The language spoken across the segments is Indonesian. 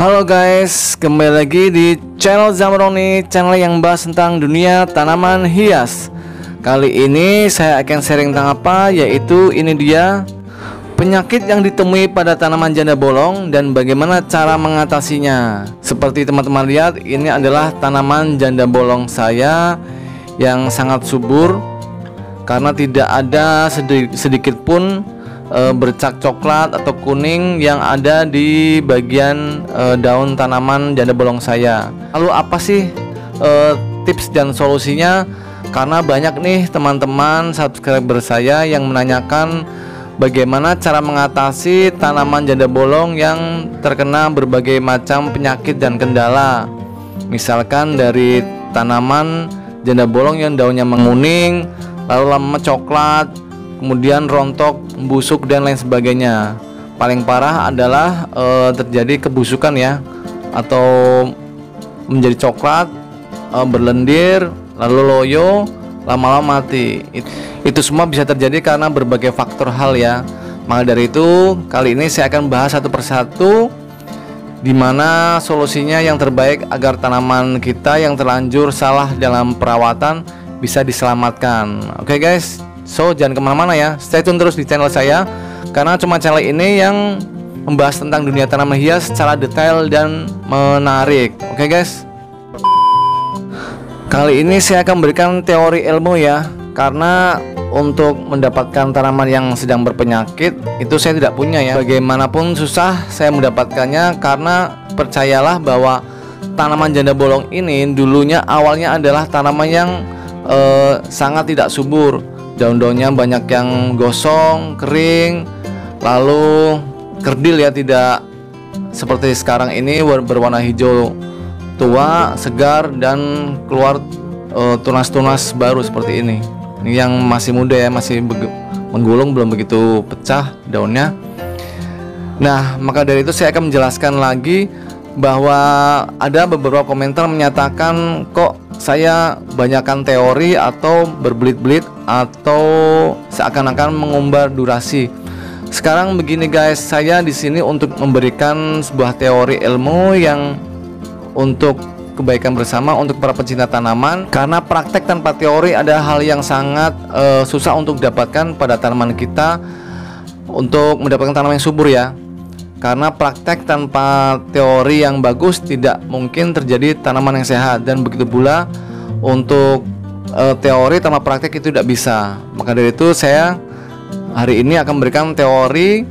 Halo guys, kembali lagi di channel Zamroni, channel yang bahas tentang dunia tanaman hias. Kali ini saya akan sharing tentang apa, yaitu ini dia penyakit yang ditemui pada tanaman janda bolong dan bagaimana cara mengatasinya. Seperti teman-teman lihat, ini adalah tanaman janda bolong saya yang sangat subur karena tidak ada sedikit pun bercak coklat atau kuning yang ada di bagian daun tanaman janda bolong saya. Lalu apa sih tips dan solusinya? Karena banyak nih teman-teman subscriber saya yang menanyakan bagaimana cara mengatasi tanaman janda bolong yang terkena berbagai macam penyakit dan kendala. Misalkan dari tanaman janda bolong yang daunnya menguning, lalu lama coklat, kemudian rontok, busuk dan lain sebagainya. Paling parah adalah terjadi kebusukan ya, atau menjadi coklat, berlendir, lalu loyo, lama-lama mati. Itu semua bisa terjadi karena berbagai faktor hal ya. Maka dari itu, kali ini saya akan bahas satu persatu dimana solusinya yang terbaik agar tanaman kita yang terlanjur salah dalam perawatan bisa diselamatkan. Oke guys, so jangan kemana-mana ya, stay tune terus di channel saya karena cuma channel ini yang membahas tentang dunia tanaman hias secara detail dan menarik. Oke guys, kali ini saya akan memberikan teori ilmu ya, karena untuk mendapatkan tanaman yang sedang berpenyakit itu saya tidak punya ya. Bagaimanapun susah saya mendapatkannya karena percayalah bahwa tanaman janda bolong ini dulunya awalnya adalah tanaman yang sangat tidak subur. Daun-daunnya banyak yang gosong, kering, lalu kerdil ya, tidak seperti sekarang ini berwarna hijau tua, segar dan keluar tunas-tunas baru seperti ini. Ini yang masih muda ya, masih menggulung, belum begitu pecah daunnya. Nah, maka dari itu saya akan menjelaskan lagi bahwa ada beberapa komentar menyatakan kok saya banyakkan teori atau berbelit-belit atau seakan-akan mengumbar durasi. Sekarang begini guys, saya di sini untuk memberikan sebuah teori ilmu yang untuk kebaikan bersama untuk para pecinta tanaman, karena praktek tanpa teori ada hal yang sangat susah untuk dapatkan pada tanaman kita, untuk mendapatkan tanaman yang subur ya. Karena praktek tanpa teori yang bagus tidak mungkin terjadi tanaman yang sehat, dan begitu pula untuk teori tanpa praktek itu tidak bisa. Maka dari itu saya hari ini akan memberikan teori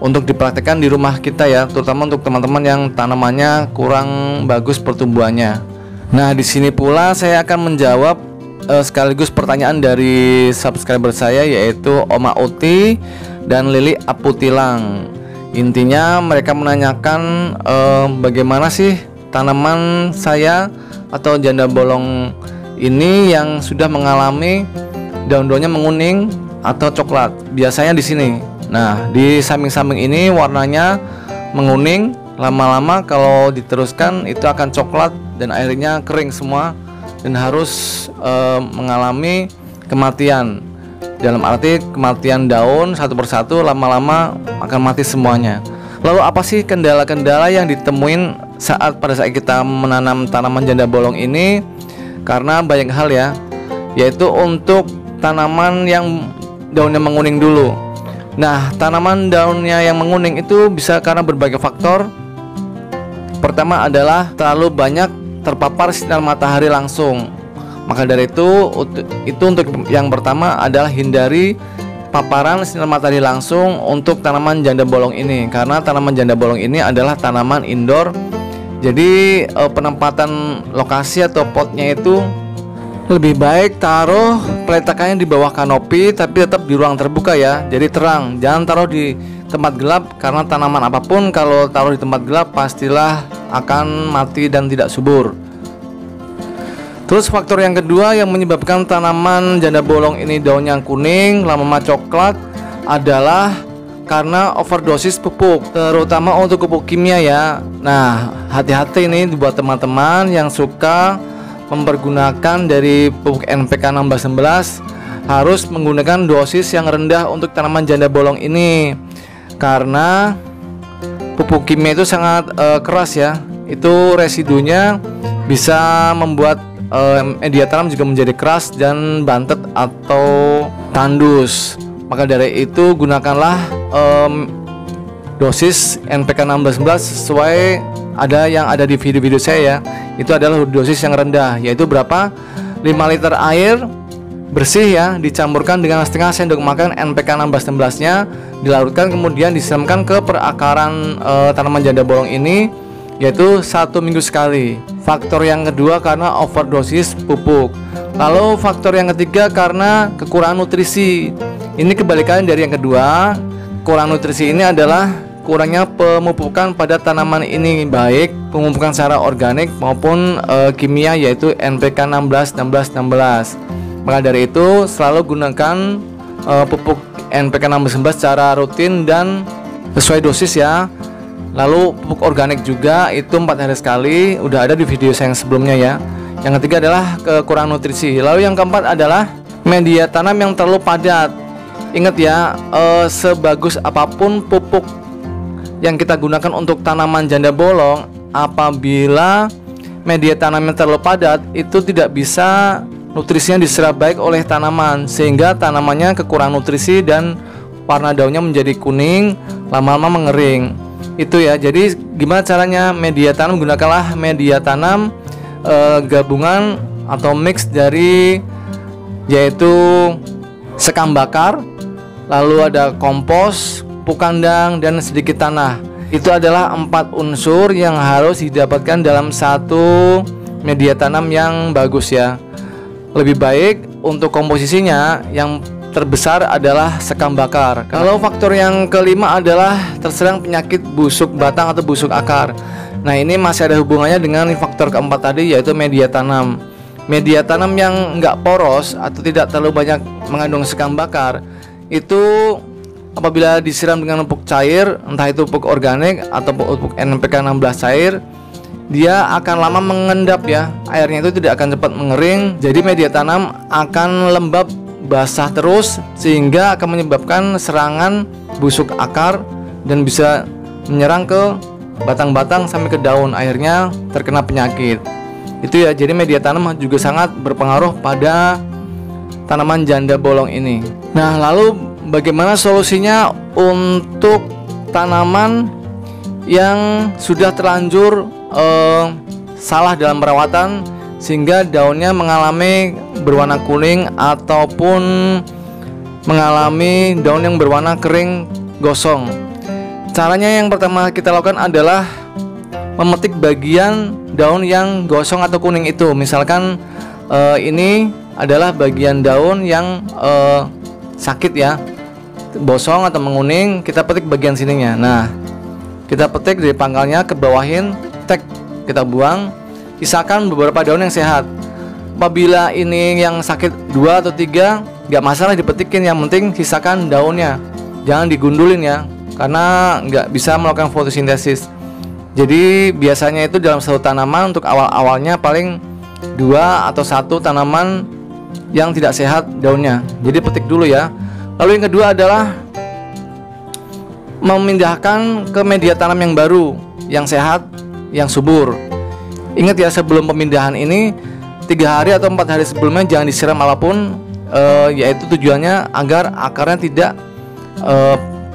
untuk dipraktekkan di rumah kita ya, terutama untuk teman-teman yang tanamannya kurang bagus pertumbuhannya. Nah, di sini pula saya akan menjawab sekaligus pertanyaan dari subscriber saya, yaitu Oma Oti dan Lili Aputilang. Intinya mereka menanyakan bagaimana sih tanaman saya atau janda bolong ini yang sudah mengalami daun-daunnya menguning atau coklat. Biasanya di sini. Nah, di samping-samping ini warnanya menguning, lama-lama kalau diteruskan itu akan coklat dan akhirnya kering semua dan harus mengalami kematian. Dalam arti kematian daun satu persatu, lama-lama akan mati semuanya. Lalu apa sih kendala-kendala yang ditemuin pada saat kita menanam tanaman janda bolong ini? Karena banyak hal ya, yaitu untuk tanaman yang daunnya menguning dulu. Nah, tanaman daunnya yang menguning itu bisa karena berbagai faktor. Pertama adalah terlalu banyak terpapar sinar matahari langsung. Maka dari itu untuk yang pertama adalah hindari paparan sinar matahari langsung untuk tanaman janda bolong ini. Karena tanaman janda bolong ini adalah tanaman indoor, jadi penempatan lokasi atau potnya itu lebih baik taruh peletakannya di bawah kanopi, tapi tetap di ruang terbuka ya, jadi terang. Jangan taruh di tempat gelap, karena tanaman apapun kalau taruh di tempat gelap pastilah akan mati dan tidak subur. Terus faktor yang kedua yang menyebabkan tanaman janda bolong ini daunnya kuning, lama-lama coklat adalah karena overdosis pupuk, terutama untuk pupuk kimia ya. Nah, hati-hati ini buat teman-teman yang suka mempergunakan dari pupuk NPK 16-16, harus menggunakan dosis yang rendah untuk tanaman janda bolong ini. Karena pupuk kimia itu sangat keras ya. Itu residunya bisa membuat media tanam juga menjadi keras dan bantet atau tandus. Maka dari itu gunakanlah dosis NPK 16-16 sesuai ada yang ada di video-video saya ya. Itu adalah dosis yang rendah, yaitu berapa? 5 liter air bersih ya, dicampurkan dengan setengah sendok makan NPK 16-16 nya, dilarutkan kemudian disiramkan ke perakaran tanaman janda bolong ini, yaitu 1 minggu sekali. Faktor yang kedua karena overdosis pupuk. Lalu faktor yang ketiga karena kekurangan nutrisi. Ini kebalikan dari yang kedua. Kekurangan nutrisi ini adalah kurangnya pemupukan pada tanaman ini, baik pemupukan secara organik maupun kimia, yaitu NPK 16-16-16. Maka dari itu selalu gunakan pupuk NPK 16-16 secara rutin dan sesuai dosis ya. Lalu pupuk organik juga itu 4 hari sekali, udah ada di video saya yang sebelumnya ya. Yang ketiga adalah kekurangan nutrisi. Lalu yang keempat adalah media tanam yang terlalu padat. Ingat ya, sebagus apapun pupuk yang kita gunakan untuk tanaman janda bolong, apabila media tanamnya terlalu padat, itu tidak bisa nutrisinya diserap baik oleh tanaman, sehingga tanamannya kekurangan nutrisi dan warna daunnya menjadi kuning, lama-lama mengering. Itu ya, jadi gimana caranya media tanam? Gunakanlah media tanam gabungan atau mix dari, yaitu sekam bakar, lalu ada kompos, pupuk kandang, dan sedikit tanah. Itu adalah 4 unsur yang harus didapatkan dalam satu media tanam yang bagus ya. Lebih baik untuk komposisinya yang terbesar adalah sekam bakar. Kalau faktor yang kelima adalah terserang penyakit busuk batang atau busuk akar. Nah, ini masih ada hubungannya dengan faktor keempat tadi, yaitu media tanam. Media tanam yang nggak poros atau tidak terlalu banyak mengandung sekam bakar, itu apabila disiram dengan pupuk cair, entah itu pupuk organik atau pupuk NPK 16 cair, dia akan lama mengendap ya, airnya itu tidak akan cepat mengering. Jadi media tanam akan lembab, basah terus, sehingga akan menyebabkan serangan busuk akar dan bisa menyerang ke batang-batang sampai ke daun, akhirnya terkena penyakit. Itu ya, jadi media tanam juga sangat berpengaruh pada tanaman janda bolong ini. Nah, lalu bagaimana solusinya untuk tanaman yang sudah terlanjur salah dalam perawatan sehingga daunnya mengalami berwarna kuning ataupun mengalami daun yang berwarna kering gosong? Caranya yang pertama kita lakukan adalah memetik bagian daun yang gosong atau kuning itu. Misalkan ini adalah bagian daun yang sakit ya, bosong atau menguning, kita petik bagian sininya. Nah, kita petik dari pangkalnya ke bawahin, kita buang, sisakan beberapa daun yang sehat. Apabila ini yang sakit 2 atau 3, nggak masalah dipetikin, yang penting sisakan daunnya, jangan digundulin ya, karena nggak bisa melakukan fotosintesis. Jadi biasanya itu dalam satu tanaman untuk awal-awalnya paling 2 atau 1 tanaman yang tidak sehat daunnya, jadi petik dulu ya. Lalu yang kedua adalah memindahkan ke media tanam yang baru, yang sehat, yang subur. Ingat ya, sebelum pemindahan ini 3 hari atau 4 hari sebelumnya jangan disiram apapun, yaitu tujuannya agar akarnya tidak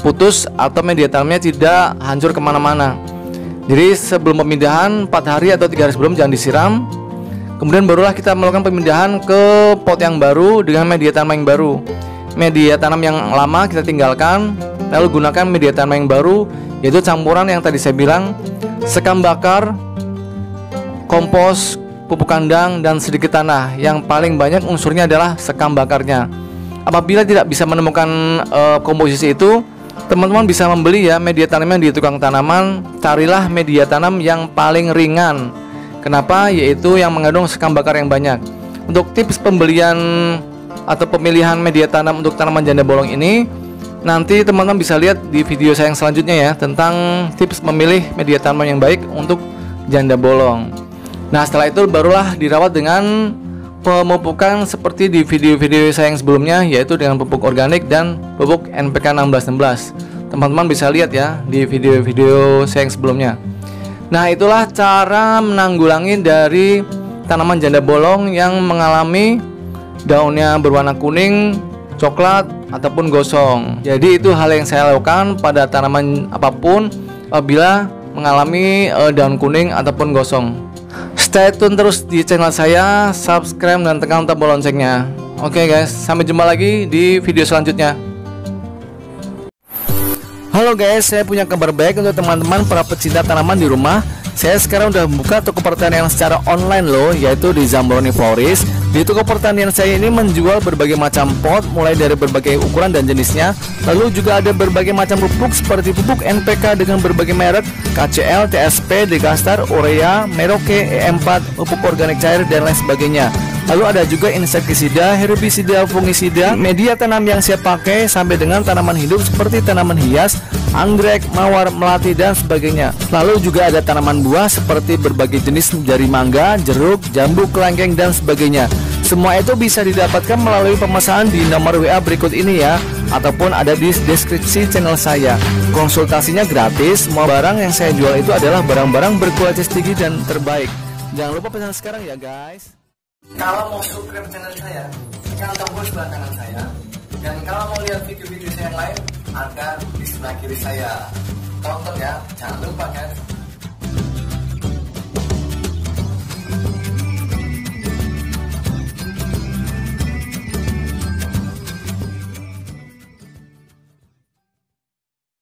putus atau media tanamnya tidak hancur kemana-mana. Jadi sebelum pemindahan 4 hari atau 3 hari sebelum jangan disiram, kemudian barulah kita melakukan pemindahan ke pot yang baru dengan media tanam yang baru. Media tanam yang lama kita tinggalkan, lalu gunakan media tanam yang baru, yaitu campuran yang tadi saya bilang, sekam bakar, kompos, pupuk kandang, dan sedikit tanah. Yang paling banyak unsurnya adalah sekam bakarnya. Apabila tidak bisa menemukan komposisi itu, teman-teman bisa membeli ya media tanamnya di tukang tanaman. Carilah media tanam yang paling ringan. Kenapa? Yaitu yang mengandung sekam bakar yang banyak. Untuk tips pembelian atau pemilihan media tanam untuk tanaman janda bolong ini, nanti teman-teman bisa lihat di video saya yang selanjutnya ya, tentang tips memilih media tanam yang baik untuk janda bolong. Nah, setelah itu barulah dirawat dengan pemupukan seperti di video-video saya yang sebelumnya, yaitu dengan pupuk organik dan pupuk NPK 16-16. Teman-teman bisa lihat ya di video-video saya yang sebelumnya. Nah, itulah cara menanggulangi dari tanaman janda bolong yang mengalami daunnya berwarna kuning, coklat, ataupun gosong. Jadi itu hal yang saya lakukan pada tanaman apapun apabila mengalami daun kuning ataupun gosong. Stay tune terus di channel saya, subscribe dan tekan tombol loncengnya. Oke guys, sampai jumpa lagi di video selanjutnya. Halo guys, saya punya kabar baik untuk teman-teman para pecinta tanaman di rumah. Saya sekarang udah buka toko pertanian secara online loh, yaitu di Zamroni Florist. Di toko pertanian saya ini menjual berbagai macam pot, mulai dari berbagai ukuran dan jenisnya. Lalu juga ada berbagai macam pupuk seperti pupuk NPK dengan berbagai merek, KCL, TSP, Dekastar, Orea, Meroke, EM4, pupuk organik cair dan lain sebagainya. Lalu ada juga insektisida, herbisida, fungisida, media tanam yang saya pakai sampai dengan tanaman hidup seperti tanaman hias, anggrek, mawar, melati dan sebagainya. Lalu juga ada tanaman buah seperti berbagai jenis dari mangga, jeruk, jambu, kelengkeng dan sebagainya. Semua itu bisa didapatkan melalui pemesanan di nomor WA berikut ini ya, ataupun ada di deskripsi channel saya. Konsultasinya gratis. Semua barang yang saya jual itu adalah barang-barang berkualitas tinggi dan terbaik. Jangan lupa pesan sekarang ya guys. Kalau mau subscribe channel saya, tekan tombol sebelah kanan saya. Dan kalau mau lihat video-video saya yang lain, ada di sebelah kiri saya. Tonton ya, jangan lupa guys.